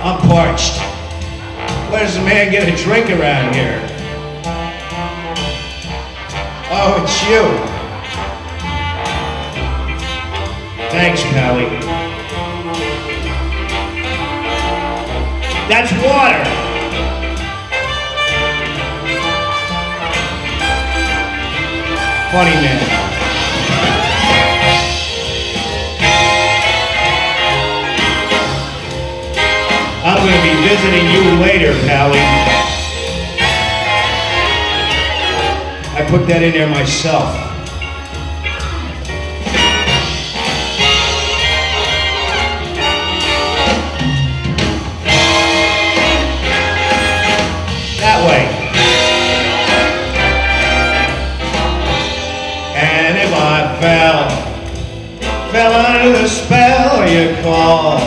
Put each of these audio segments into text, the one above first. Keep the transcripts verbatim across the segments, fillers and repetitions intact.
I'm parched. Where does a man get a drink around here? Oh, it's you. Thanks, Pally. That's water. Funny man. I'm going to be visiting you later, Pally. I put that in there myself. That way. And if I fell, fell under the spell you call,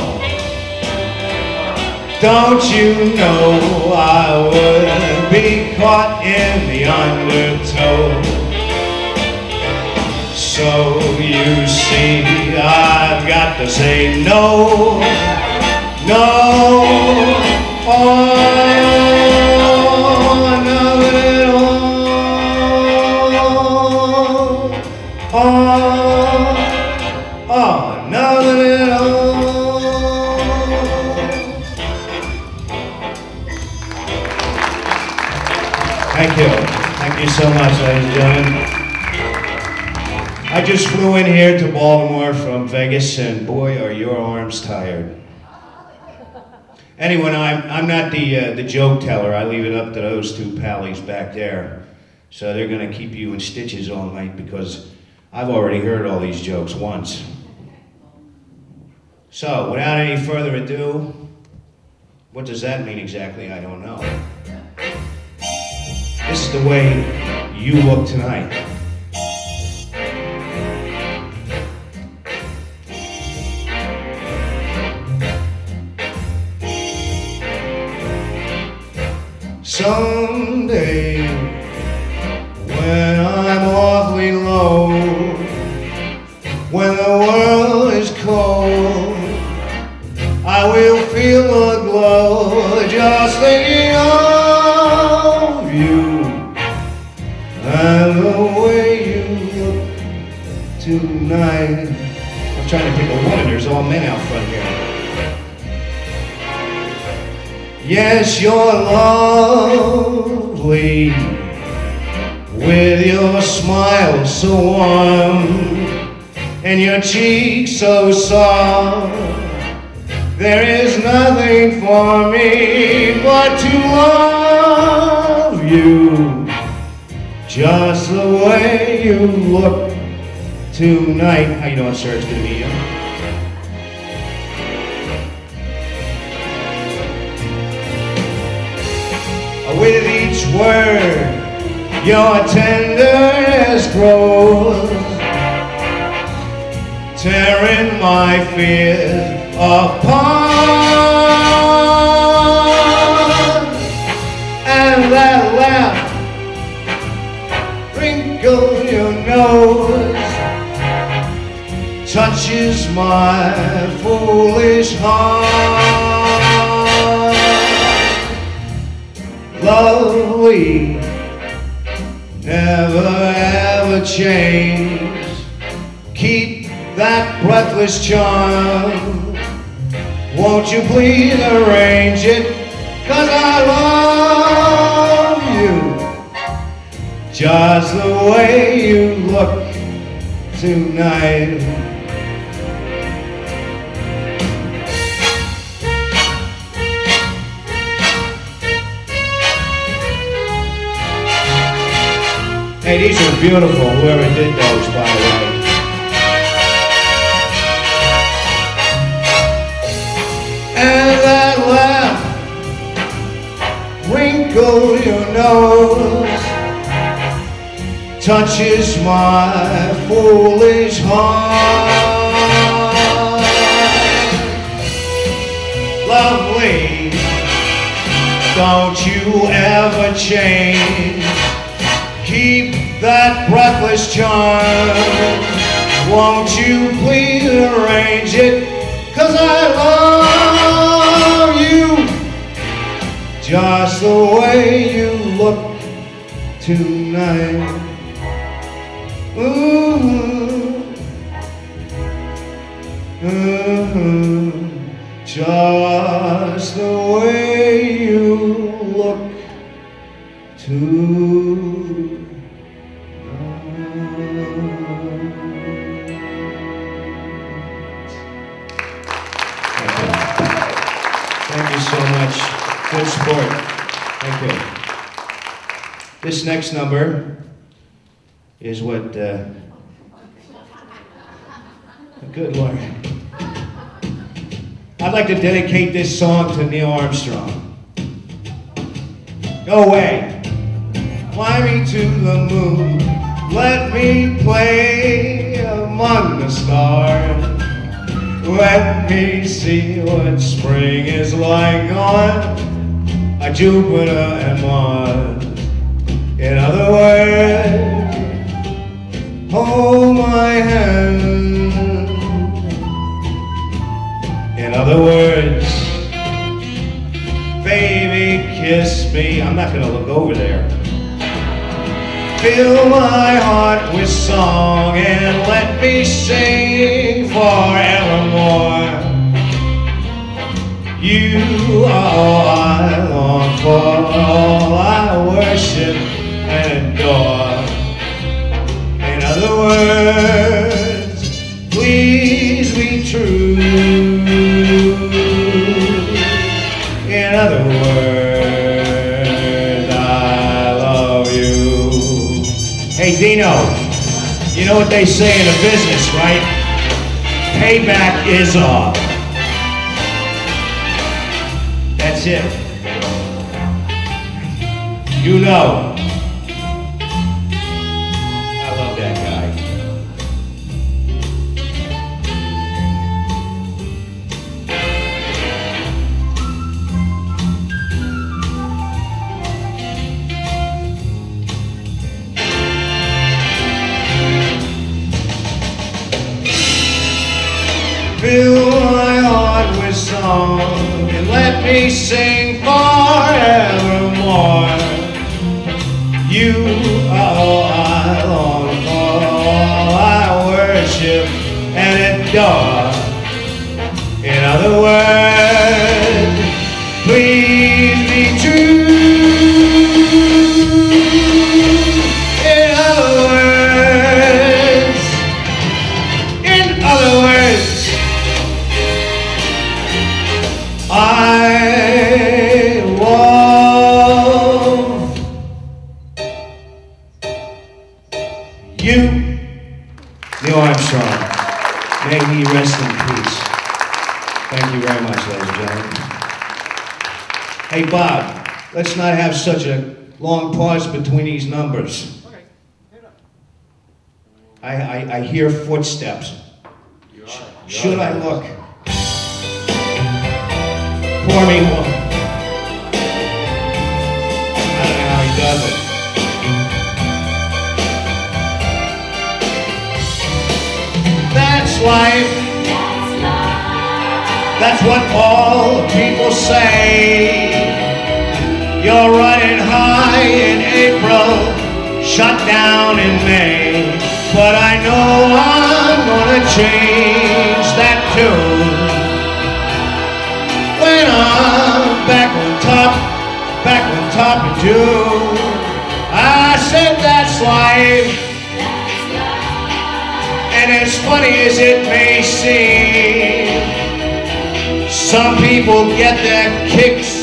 don't you know I would be caught in the undertow? So you see, I've got to say no, no, oh, none at all, oh, oh, none at all. Thank you. Thank you so much, ladies and gentlemen. I just flew in here to Baltimore from Vegas, and boy, are your arms tired. Anyway, I'm, I'm not the, uh, the joke teller. I leave it up to those two pallies back there. So they're going to keep you in stitches all night because I've already heard all these jokes once. So, without any further ado, what does that mean exactly? I don't know. This is the way you look tonight. Someday, when I'm awfully low, when the world is cold, I will feel a glow just thinking of you. And the way you look tonight. I'm trying to pick a woman, there's all men out front here. Yes, you're lovely, with your smile so warm, and your cheeks so soft. There is nothing for me but to love you. Just the way you look tonight. How you doing, sir? It's good to meet you. With each word, your tenderness grows, tearing my fears apart. And that laugh your nose touches my foolish heart. Lovely, never ever change. Keep that breathless charm. Won't you please arrange it? 'Cause I love you. Just the way you look tonight. Hey, these are beautiful, whoever did those, by the way. And that laugh wrinkled your nose touches my foolish heart. Lovely, don't you ever change. Keep that breathless charm. Won't you please arrange it? 'Cause I love you. just the way you look tonight. Ooh, ooh, just the way you look tonight. Thank you so much. Good sport. Thank you. This next number is what... Uh, good Lord. I'd like to dedicate this song to Neil Armstrong. Go away. Fly me to the moon. Let me play among the stars. Let me see what spring is like on a Jupiter and Mars. In other words, hold my hand. In other words, baby, kiss me. I'm not gonna look over there. Fill my heart with song and let me sing forevermore. You are all I long for, all I worship and adore. In other words, please be true. In other words, hey Dino, you know what they say in a business, right? Payback is all. That's it. You know. I love that guy. Fill my heart with song and let me sing forevermore. You are all I long for, all I worship and adore. In other words, please be true. In other words, in other words, I love you, Neil Armstrong. May he rest in peace. Thank you very much, ladies and gentlemen. Hey, Bob, let's not have such a long pause between these numbers. Okay, hit up. I, I, I hear footsteps. You are, you Should are, I look? Pour me one. I don't know how he does it. That's life. That's life. That's what all people say. You're running high in April, shut down in May. But I know I'm gonna change that tune. When I'm back on top, back on top of June, I said that's life. And as funny as it may seem, some people get their kicks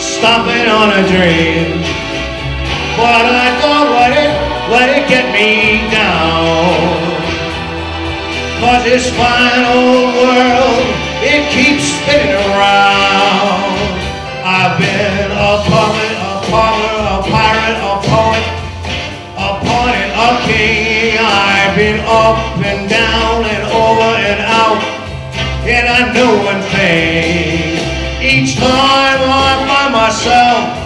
stomping on a dream. But I don't let it, let it get me down. Cause this fine old world, it keeps spinning around. I've been a puppet, a pauper, a pirate, a poet, a pawn and a king. I've been up and down and over and out. And I know one thing, each time I'm by myself,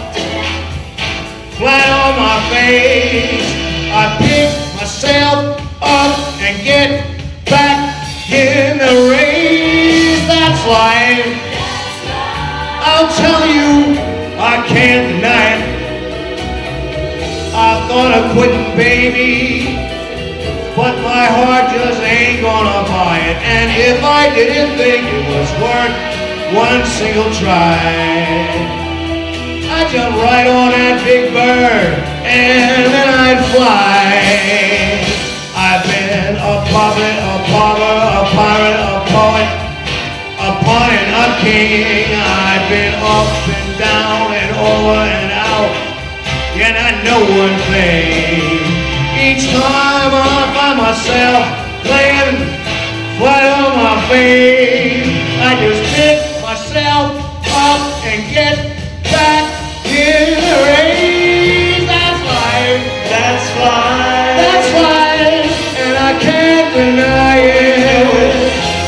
flat on my face, I pick myself up and get back in the ring. Life. I'll tell you, I I can't deny it. I thought of quitting, baby, but my heart just ain't gonna buy it. And if I didn't think it was worth one single try, I'd jump right on that big bird and then I'd fly. I've been a puppet, a pauper, a pirate, a poet, a pawn and a king. I've been up and down and over and out, yet I know one thing. Each time I'm by myself, playing flat on my face, I just pick myself up and get back in the race. That's life, that's life, that's life, and I can't deny it.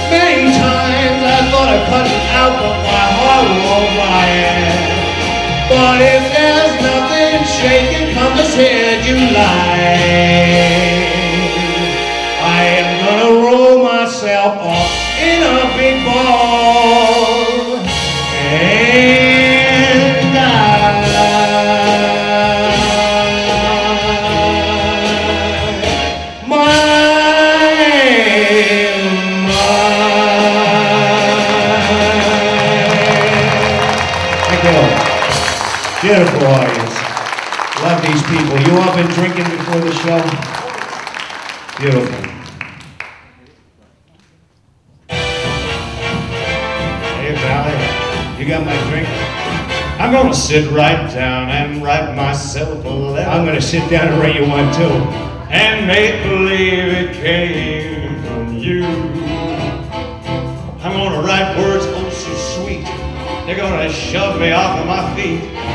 Many times I thought of cutting out, but my heart won't buy it. But if there's nothing shaking come this here July, I am gonna roll myself up in a big ball. Hey. Beautiful audience. Love these people. You all been drinking before the show? Beautiful. Hey, Valley, you got my drink? I'm gonna sit right down and write myself a letter. I'm gonna sit down and write you one too. And make believe it came from you. I'm gonna write words oh so sweet, they're gonna shove me off of my feet.